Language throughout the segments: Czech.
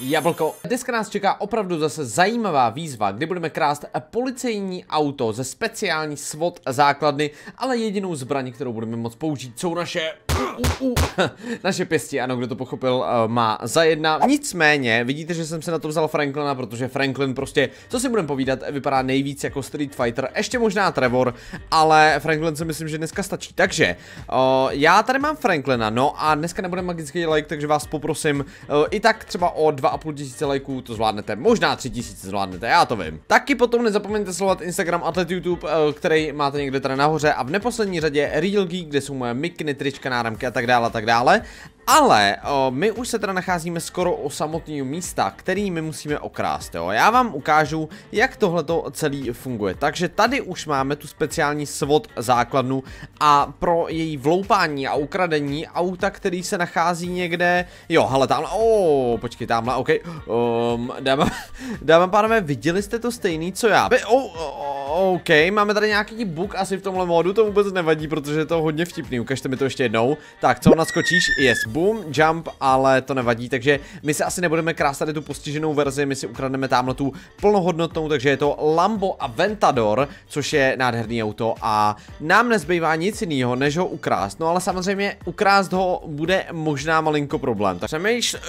Jablko. Dneska nás čeká opravdu zase zajímavá výzva, kdy budeme krást policejní auto ze speciální SWAT základny, ale jedinou zbraní, kterou budeme moct použít, jsou naše pěsti. Ano, kdo to pochopil, má za jedna. Nicméně, vidíte, že jsem se na to vzal Franklina, protože Franklin prostě, co si budeme povídat, vypadá nejvíc jako Street Fighter, ještě možná Trevor, ale Franklin si myslím, že dneska stačí. Takže, já tady mám Franklina, no a dneska nebude magický like, takže vás poprosím i tak třeba o 2,5 tisíce lajků to zvládnete, možná 3 tisíce zvládnete, já to vím. Taky potom nezapomeňte sledovat Instagram atlet YouTube, který máte někde tady nahoře, a v neposlední řadě Real Geek, kde jsou moje mikiny, trička, náramky a tak dále, a tak dále. Ale my už se teda nacházíme skoro u samotného místa, který my musíme okrást, jo. Já vám ukážu, jak tohleto celý funguje. Takže tady už máme tu speciální SWAT základnu a pro její vloupání a ukradení auta, který se nachází někde, jo, hele, tamhle, počkej, tamhle, ok, dáme, pánové, viděli jste to stejný, co já? Ok, máme tady nějaký bug asi v tomhle módu, to vůbec nevadí, protože je to hodně vtipný, ukažte mi to ještě jednou. Tak, co, naskočíš? Yes, boom, jump, ale to nevadí, takže my se asi nebudeme krást tady tu postiženou verzi, my si ukradneme tamhle tu plnohodnotnou, takže je to Lambo Aventador, což je nádherný auto a nám nezbývá nic jiného, než ho ukrást. No ale samozřejmě ukrást ho bude možná malinko problém, tak přemýšlím,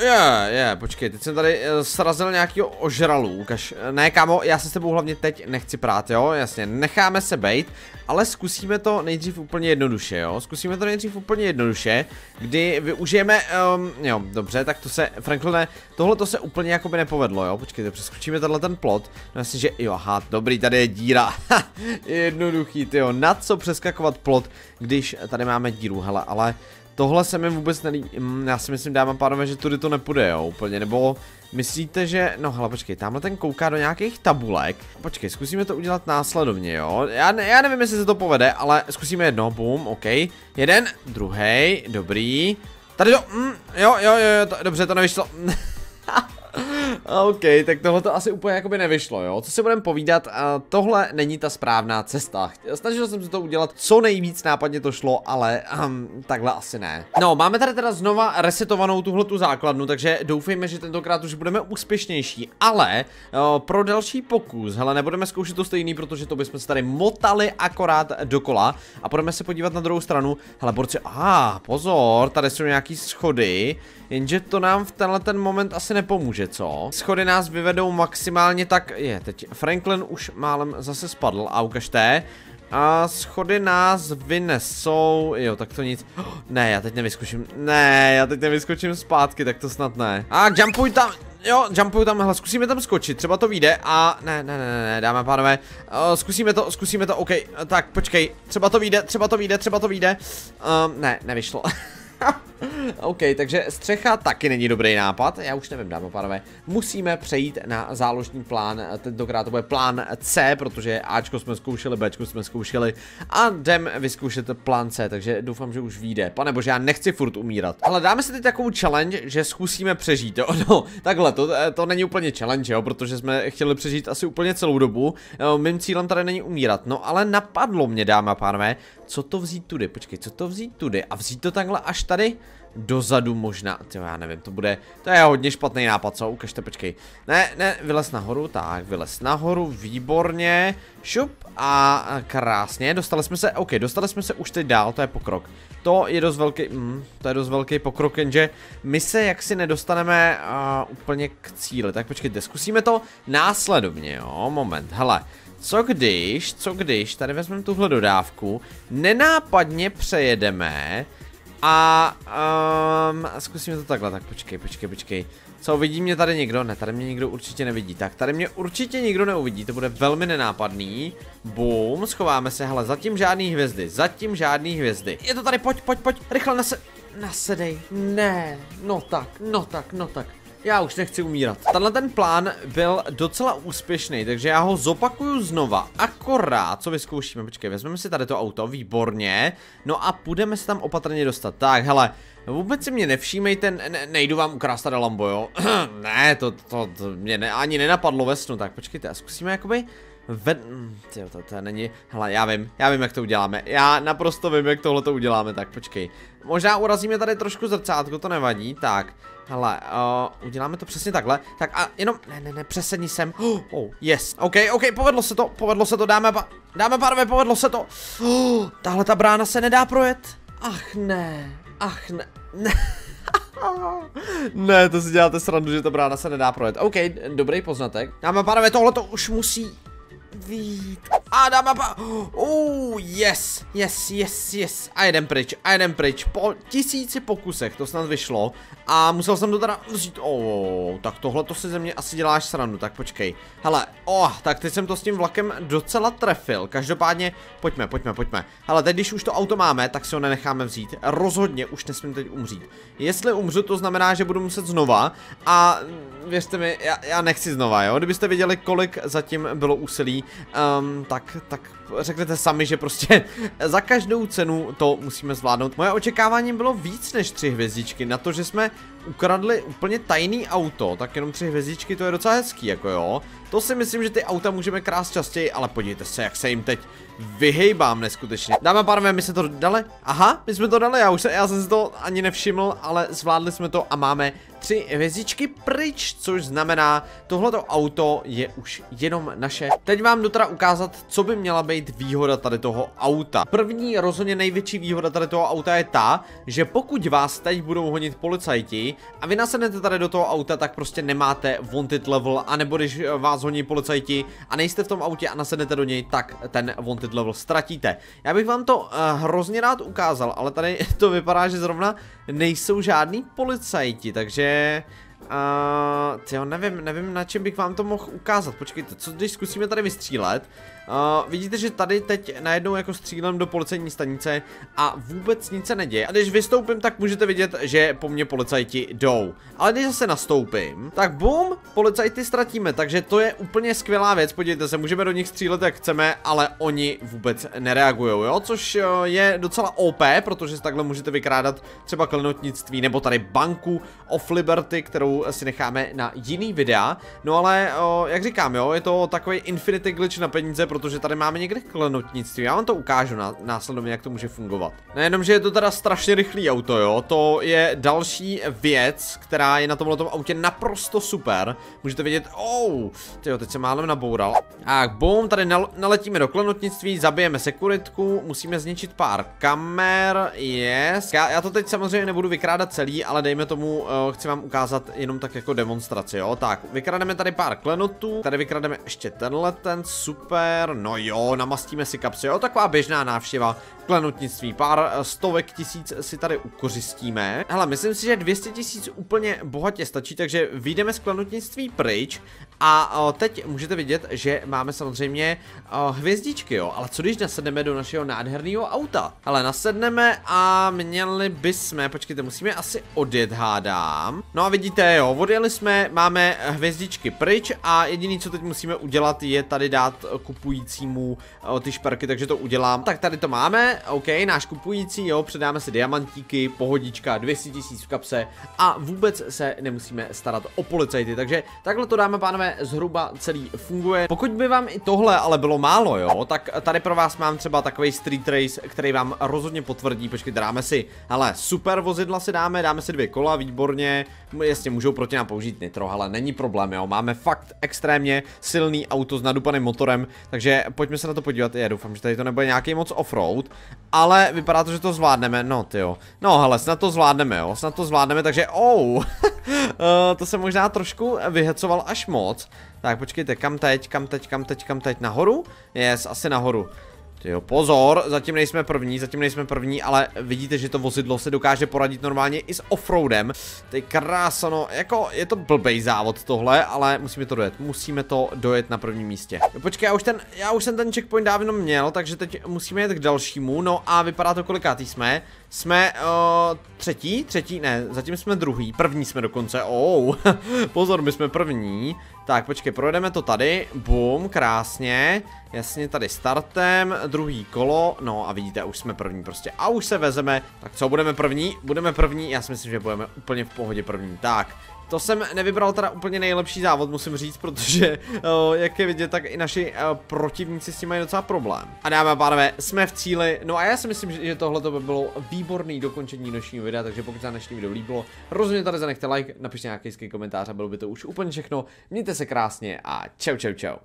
počkej, teď jsem tady srazil nějakýho ožralu, ukaž, ne kámo, já se s tebou hlavně teď nechci prát, jo? Jasně, necháme se bejt, ale zkusíme to nejdřív úplně jednoduše, jo, kdy využijeme, jo, dobře, tak to se, Frankline, tohle to se úplně jako by nepovedlo, jo, počkejte, přeskočíme tenhle ten plot, no jasně, že, jo, aha, dobrý, tady je díra, jednoduchý, tyjo, na co přeskakovat plot, když tady máme díru, hele, ale tohle se mi vůbec nelíbí, já si myslím, dáma pánové, že tudy to nepůjde, jo, úplně, nebo myslíte, že, no hele, počkej, tamhle ten kouká do nějakých tabulek, počkej, zkusíme to udělat následovně, jo, já nevím, jestli se to povede, ale zkusíme jedno, boom, ok, jeden, druhý, dobrý, tady to, jo, to, dobře, to nevyšlo, ok, tak tohle to asi úplně jakoby nevyšlo, jo, co si budeme povídat, tohle není ta správná cesta, snažil jsem se to udělat co nejvíc nápadně to šlo, ale takhle asi ne. No, máme tady teda znova resetovanou tuhletu základnu, takže doufejme, že tentokrát už budeme úspěšnější, ale pro další pokus, hele, nebudeme zkoušet to stejný, protože to bychom se tady motali akorát dokola a budeme se podívat na druhou stranu, hele, borci, pozor, tady jsou nějaký schody, jenže to nám v tenhle ten moment asi nepomůže, co? Schody nás vyvedou maximálně tak, teď Franklin už málem zase spadl a ukažte. A schody nás vynesou, jo, tak to nic, ne, já teď nevyskočím zpátky, tak to snad ne. A jumpuj tam, jo, jumpuj tam, hele, zkusíme tam skočit, třeba to vyjde a ne, dáme pánové, zkusíme to, ok, tak počkej, třeba to vyjde, ne, nevyšlo. Ok, takže střecha taky není dobrý nápad, já už nevím, dámy a pánové, musíme přejít na záložní plán, tentokrát to bude plán C, protože Ačko jsme zkoušeli, Bčko jsme zkoušeli a jdem vyzkoušet plán C, takže doufám, že už vyjde, pane bože, já nechci furt umírat, ale dáme si teď takovou challenge, že zkusíme přežít, jo, no, takhle, to není úplně challenge, jo, protože jsme chtěli přežít asi úplně celou dobu, mým cílem tady není umírat, no ale napadlo mě, dámy a pánové, co to vzít tudy, počkej, a vzít to takhle až tady? Dozadu možná, já nevím, to je hodně špatný nápad, co, ukažte, počkej, ne, vylez nahoru, tak, výborně, šup a krásně, dostali jsme se už teď dál, to je pokrok, to je dost velký pokrok, jenže my se jaksi nedostaneme úplně k cíli, tak počkejte, zkusíme to následovně, jo, moment, hele. Co když, tady vezmeme tuhle dodávku, nenápadně přejedeme a zkusíme to takhle, tak počkej, co, vidí mě tady někdo? Ne, tady mě nikdo určitě nevidí, tak tady mě určitě nikdo neuvidí, to bude velmi nenápadný, boom, schováme se, hele, zatím žádný hvězdy, je to tady, pojď, rychle nasedej, ne, no tak. Já už nechci umírat. Tenhle ten plán byl docela úspěšný, takže já ho zopakuju znova. Akorát, co vyzkoušíme, počkej, vezmeme si tady to auto, výborně. No a půjdeme se tam opatrně dostat. Tak, hele, vůbec si mě nevšímejte, nejdu vám ukrást tady Lambo, jo. Ne, to mě ani nenapadlo ve snu, tak počkejte, a zkusíme jakoby Ven... Tyjo, to není... Hele, já vím, jak to uděláme. Já naprosto vím, jak tohle to uděláme, tak počkej. Možná urazíme tady trošku zrcátko, to nevadí, tak... Hele, uděláme to přesně takhle. Tak a jenom... Ne, přesedni sem. Yes, ok, povedlo se to, dáme párové, povedlo se to. Tahle ta brána se nedá projet. Ach ne. Ne, to si děláte srandu, že ta brána se nedá projet. Ok, dobrý poznatek. Dáme párové, tohle to už musí... Vít. A dáma pa... yes. A jedem pryč. Po 1000 pokusech to snad vyšlo. A musel jsem to teda vzít. Tak tohle to si ze mě asi děláš srandu, tak počkej. Hele, tak teď jsem to s tím vlakem docela trefil. Každopádně, pojďme. Hele, teď když už to auto máme, tak si ho nenecháme vzít. Rozhodně už nesmím teď umřít. Jestli umřu, to znamená, že budu muset znova. A věřte mi, já nechci znova, jo. Kdybyste věděli, kolik zatím bylo úsilí, tak řeknete sami, že prostě za každou cenu to musíme zvládnout. Moje očekávání bylo víc než 3 hvězdičky, na to, že jsme ukradli úplně tajný auto, tak jenom 3 hvězdičky, to je docela hezký, jako jo. To si myslím, že ty auta můžeme krást častěji, ale podívejte se, jak se jim teď vyhejbám neskutečně. Dámy a pánové, my jsme to dali. Aha, my jsme to dali, já jsem si to ani nevšiml, ale zvládli jsme to a máme 3 hvězdičky pryč, což znamená, tohleto auto je už jenom naše. Teď vám jdu teda ukázat, co by měla být výhoda tady toho auta. První, rozhodně největší výhoda tady toho auta je ta, že pokud vás teď budou honit policajti a vy nasednete tady do toho auta, tak prostě nemáte wanted level, anebo když vás honí policajti a nejste v tom autě a nasednete do něj, tak ten wanted level ztratíte. Já bych vám to hrozně rád ukázal, ale tady to vypadá, že zrovna nejsou žádný policajti, takže... Tyjo, nevím, na čem bych vám to mohl ukázat. Počkejte, co když zkusíme tady vystřílet? Vidíte, že tady teď najednou jako střílem do policejní stanice a vůbec nic se neděje. A když vystoupím, tak můžete vidět, že po mně policajti jdou. Ale když zase nastoupím, tak bum, policajty ztratíme. Takže to je úplně skvělá věc. Podívejte se, můžeme do nich střílet, jak chceme, ale oni vůbec nereagujou, jo? Což je docela OP, protože takhle můžete vykrádat třeba klenotnictví nebo tady banku of Liberty, kterou si necháme na jiný videa. No ale, jak říkám, jo, je to takový infinity glitch na peníze, protože tady máme někde klenotnictví. Já vám to ukážu následně, jak to může fungovat. Nejenom, že je to teda strašně rychlý auto, jo, to je další věc, která je na tomhletom autě naprosto super. Můžete vidět, tyjo, teď se málem naboural. A boom, tady naletíme do klenotnictví, zabijeme sekuritku, musíme zničit pár kamer, yes. Já to teď samozřejmě nebudu vykrádat celý, ale dejme tomu, chci vám ukázat jenom tak jako demonstraci, jo. Tak, vykrademe tady pár klenotů, tady vykrademe ještě tenhle, super. No jo, namastíme si kapsy, jo, taková běžná návštěva klenotnictví, pár 100 tisíc si tady ukořistíme. Hele, myslím si, že 200 000 úplně bohatě stačí, takže vyjdeme z klenotnictví pryč a teď můžete vidět, že máme samozřejmě hvězdičky, jo, ale co když nasedneme do našeho nádherného auta? Hele, nasedneme a měli bysme, počkejte, musíme asi odjet, hádám. No a vidíte, jo, odjeli jsme, máme hvězdičky pryč a jediný, co teď musíme udělat, je tady dát kupujícímu ty šperky, takže to udělám. Tak tady to máme, ok, náš kupující, jo, předáme si diamantíky, pohodička, 200 000 v kapse a vůbec se nemusíme starat o policajty, takže takhle to, dáme pánové, zhruba celý funguje. Pokud by vám i tohle ale bylo málo, jo, tak tady pro vás mám třeba takový street race, který vám rozhodně potvrdí. Počkejte, dáme si, hele, super vozidla si dáme si 2 kola, výborně, jasně, můžou proti nám použít nitro, ale není problém, jo, máme fakt extrémně silný auto s nadupaným motorem. Takže pojďme se na to podívat. Já doufám, že tady to nebude nějaký moc offroad, ale vypadá to, že to zvládneme. No tyjo, no hele, snad to zvládneme, jo, snad to zvládneme, takže to se možná trošku vyhecoval až moc. Tak počkejte, kam teď, nahoru? Yes, asi nahoru. Jo, pozor, zatím nejsme první, ale vidíte, že to vozidlo se dokáže poradit normálně i s offroadem. To je krása, no, jako je to blbej závod tohle, ale musíme to dojet na prvním místě. Jo, počkej, já už jsem ten checkpoint dávno měl, takže teď musíme jít k dalšímu. No a vypadá to, kolikátý jsme. Jsme třetí, ne, zatím jsme druhý, první jsme dokonce, pozor, my jsme první. Tak, počkej, projedeme to tady, bum, krásně, jasně, tady startem, 2. kolo, no a vidíte, už jsme první prostě a už se vezeme. Tak co, budeme první, já si myslím, že budeme úplně v pohodě první, tak. To jsem nevybral teda úplně nejlepší závod, musím říct, protože jak je vidět, tak i naši protivníci s tím mají docela problém. A dámy a pánové, jsme v cíli. No a já si myslím, že tohle by bylo výborné dokončení dnešního videa, takže pokud se dnešní video líbilo, rozhodně tady zanechte like, napište nějaký hezký komentář a bylo by to už úplně všechno. Mějte se krásně a čau čau čau.